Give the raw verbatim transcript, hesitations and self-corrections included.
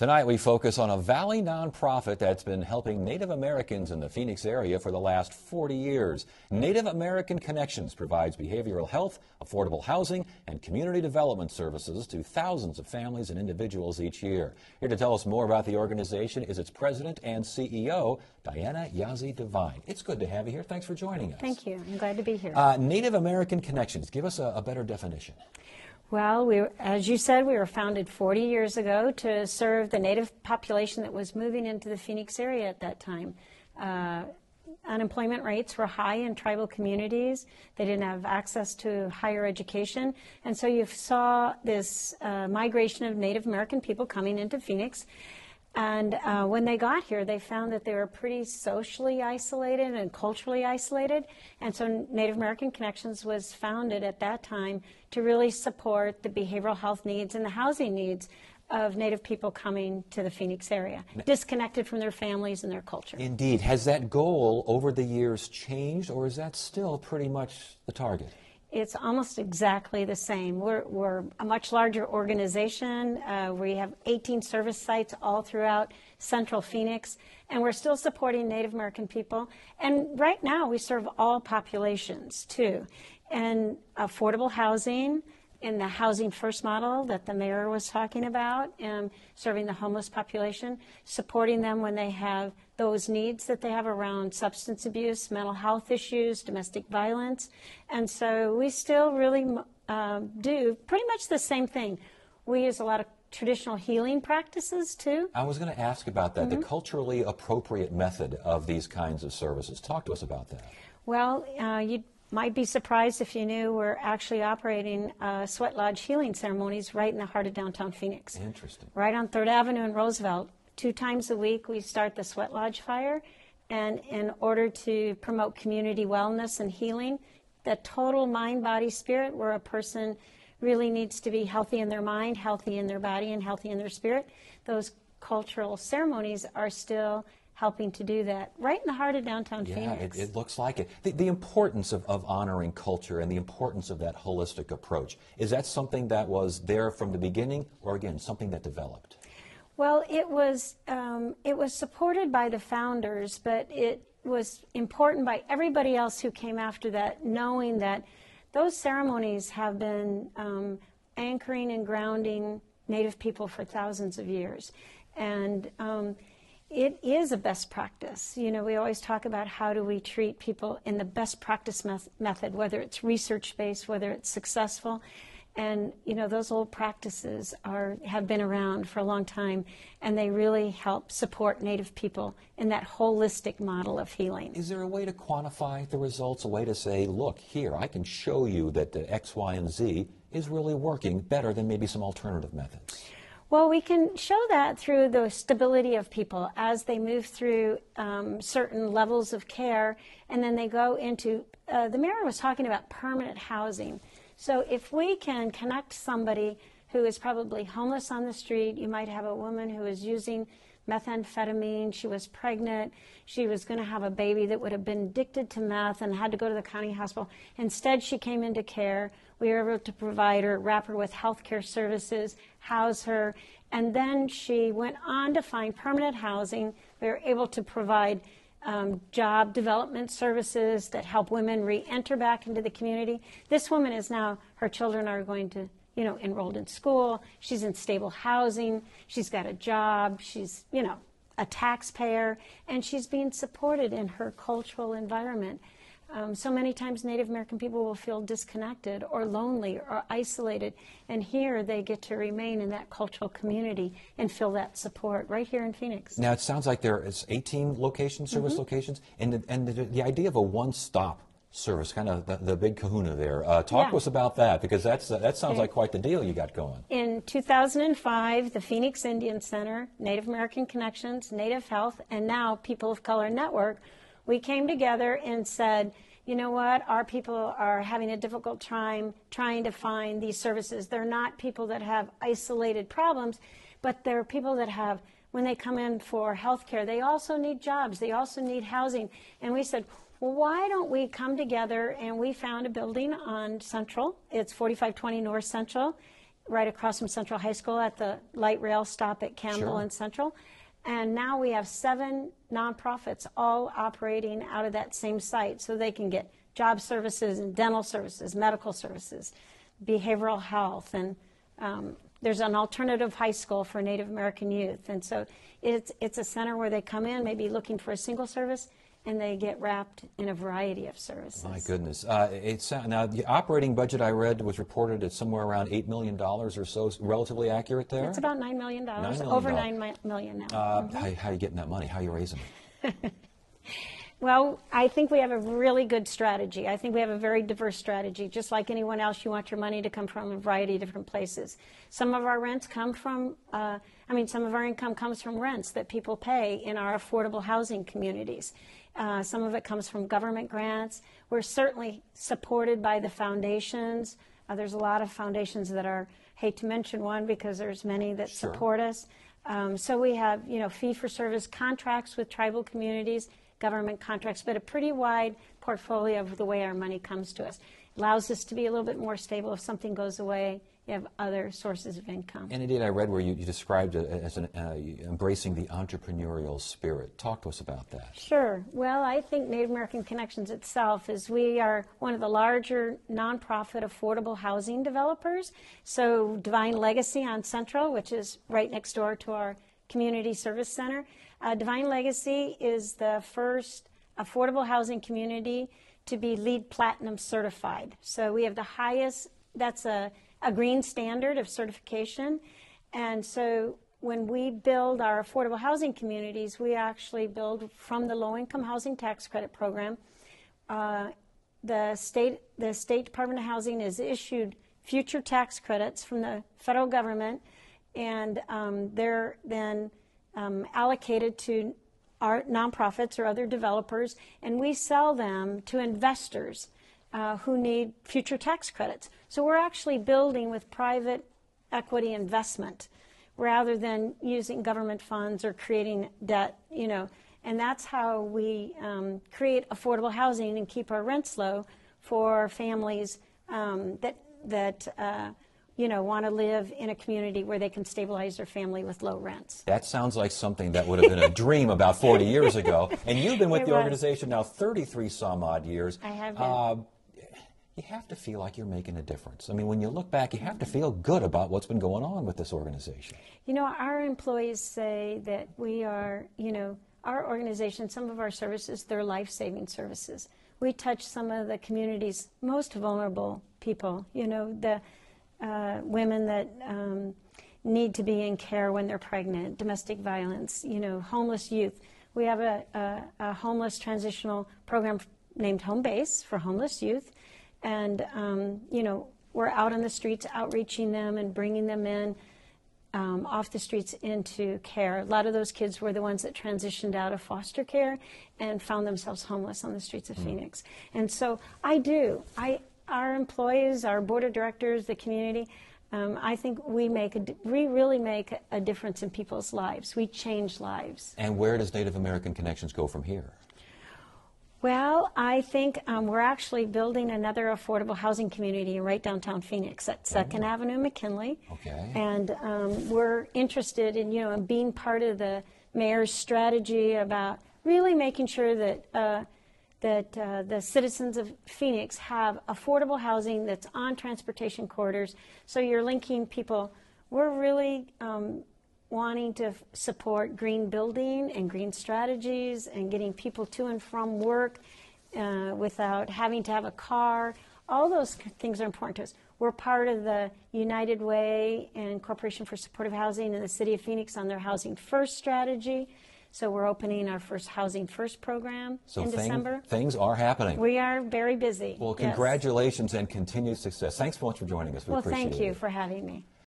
Tonight we focus on a Valley nonprofit that's been helping Native Americans in the Phoenix area for the last forty years. Native American Connections provides behavioral health, affordable housing, and community development services to thousands of families and individuals each year. Here to tell us more about the organization is its president and C E O, Diana Yazzie-Devine. It's good to have you here. Thanks for joining us. Thank you. I'm glad to be here. Uh, Native American Connections. Give us a, a better definition. Well, we, as you said, we were founded forty years ago to serve the Native population that was moving into the Phoenix area at that time. Uh, unemployment rates were high in tribal communities. They didn't have access to higher education. And so you saw this uh, migration of Native American people coming into Phoenix. And uh, when they got here, they found that they were pretty socially isolated and culturally isolated. And so Native American Connections was founded at that time to really support the behavioral health needs and the housing needs of Native people coming to the Phoenix area, disconnected from their families and their culture. Indeed. Has that goal over the years changed, or is that still pretty much the target? It's almost exactly the same. We're, we're a much larger organization. Uh, we have eighteen service sites all throughout Central Phoenix, and we're still supporting Native American people. And right now, we serve all populations, too. And affordable housing in the Housing First model that the mayor was talking about, and serving the homeless population, supporting them when they have those needs that they have around substance abuse, mental health issues, domestic violence. And so we still really uh, do pretty much the same thing. We use a lot of traditional healing practices, too. I was going to ask about that, mm-hmm. the culturally appropriate method of these kinds of services. Talk to us about that. Well, uh, you might be surprised if you knew we're actually operating uh, sweat lodge healing ceremonies right in the heart of downtown Phoenix. Interesting. Right on third avenue and Roosevelt. Two times a week we start the sweat lodge fire, and in order to promote community wellness and healing, the total mind, body, spirit, where a person really needs to be healthy in their mind, healthy in their body, and healthy in their spirit, those cultural ceremonies are still helping to do that right in the heart of downtown yeah, Phoenix. Yeah, it, it looks like it. The, the importance of, of honoring culture and the importance of that holistic approach, is that something that was there from the beginning, or again, something that developed? Well, it was, um, it was supported by the founders, but it was important by everybody else who came after that, knowing that those ceremonies have been um, anchoring and grounding Native people for thousands of years. And um, it is a best practice. You know, we always talk about how do we treat people in the best practice me method, whether it's research-based, whether it's successful. And, you know, those old practices are, have been around for a long time, and they really help support Native people in that holistic model of healing. Is there a way to quantify the results, a way to say, look, here, I can show you that the X, Y, and Z is really working better than maybe some alternative methods? Well, we can show that through the stability of people as they move through um, certain levels of care, and then they go into, uh, the mayor was talking about permanent housing. So if we can connect somebody who is probably homeless on the street, you might have a woman who is using methamphetamine, she was pregnant, she was going to have a baby that would have been addicted to meth and had to go to the county hospital. Instead, she came into care. We were able to provide her, wrap her with health care services, house her, and then she went on to find permanent housing. We were able to provide um, job development services that help women re-enter back into the community. This woman is now, her children are going to, you know, enrolled in school, she's in stable housing, she's got a job, she's, you know, a taxpayer, and she's being supported in her cultural environment. Um, so many times Native American people will feel disconnected or lonely or isolated, and here they get to remain in that cultural community and feel that support right here in Phoenix. Now it sounds like there is eighteen locations, service mm-hmm. locations, and, the, and the, the idea of a one-stop service, kind of the, the big kahuna there. Uh, talk yeah. to us about that, because that's, uh, that sounds okay. like quite the deal you got going. In two thousand five, the Phoenix Indian Center, Native American Connections, Native Health, and now People of Color Network, we came together and said, you know what, our people are having a difficult time trying to find these services. They're not people that have isolated problems, but they're people that have, when they come in for health care, they also need jobs, they also need housing. And we said, well, why don't we come together, and we found a building on Central. It's forty-five twenty North Central. right across from Central High School at the light rail stop at Campbell sure. and Central. And now we have seven nonprofits all operating out of that same site, so they can get job services and dental services, medical services, behavioral health, and um, there's an alternative high school for Native American youth. And so it's, it's a center where they come in maybe looking for a single service, and they get wrapped in a variety of services. My goodness. Uh, it's, uh, now, the operating budget I read was reported at somewhere around eight million dollars or so, relatively accurate there? It's about nine million dollars, nine million dollars. Over nine million dollars now. Uh, mm-hmm. how, how are you getting that money? How are you raising it? Well, I think we have a really good strategy. I think we have a very diverse strategy. Just like anyone else, you want your money to come from a variety of different places. Some of our rents come from, uh, I mean, some of our income comes from rents that people pay in our affordable housing communities. Uh, some of it comes from government grants. We're certainly supported by the foundations. Uh, there's a lot of foundations that are, hate to mention one because there's many that sure. support us. Um, so we have, you know, fee-for-service contracts with tribal communities, government contracts, but a pretty wide portfolio of the way our money comes to us. It allows us to be a little bit more stable. If something goes away, you have other sources of income. And indeed, I read where you, you described it as an, uh, embracing the entrepreneurial spirit. Talk to us about that. Sure. Well, I think Native American Connections itself is, we are one of the larger nonprofit affordable housing developers. So Divine Legacy on Central, which is right next door to our Community Service Center. Uh, Divine Legacy is the first affordable housing community to be LEED Platinum certified. So we have the highest, that's a, a green standard of certification. And so when we build our affordable housing communities, we actually build from the Low-Income Housing Tax Credit Program. Uh, the state, the State Department of Housing has issued future tax credits from the federal government, and um, they're then um, allocated to our nonprofits or other developers, and we sell them to investors uh, who need future tax credits. So we're actually building with private equity investment rather than using government funds or creating debt, you know, and that's how we um, create affordable housing and keep our rents low for families um, that, that uh, you know, want to live in a community where they can stabilize their family with low rents. That sounds like something that would have been a dream about forty years ago. And you've been with it the was. organization now thirty-three some odd years. I have been. Uh, you have to feel like you're making a difference. I mean, when you look back, you have to feel good about what's been going on with this organization. You know, our employees say that we are, you know, our organization, some of our services, they're life-saving services. We touch some of the community's most vulnerable people, you know, the Uh, women that um, need to be in care when they're pregnant, domestic violence, you know, homeless youth. We have a, a, a homeless transitional program named Home Base for homeless youth. And, um, you know, we're out on the streets outreaching them and bringing them in um, off the streets into care. A lot of those kids were the ones that transitioned out of foster care and found themselves homeless on the streets of mm-hmm. Phoenix. And so I do. I. Our employees, our board of directors, the community, um, I think we make a, we really make a difference in people's lives. We change lives. And where does Native American Connections go from here? Well, I think um, we're actually building another affordable housing community right downtown Phoenix at second oh. Avenue McKinley. Okay. And um, we're interested in, you know, in being part of the mayor's strategy about really making sure that uh, that uh, the citizens of Phoenix have affordable housing that's on transportation corridors. So you're linking people. We're really um, wanting to f support green building and green strategies and getting people to and from work uh, without having to have a car. All those things are important to us. We're part of the United Way and Corporation for Supportive Housing in the City of Phoenix on their Housing First strategy. So we're opening our first Housing First program so in thing, December. Things are happening. We are very busy. Well, congratulations yes. and continued success. Thanks so much for joining us. We well, appreciate it. Well, thank you for having me.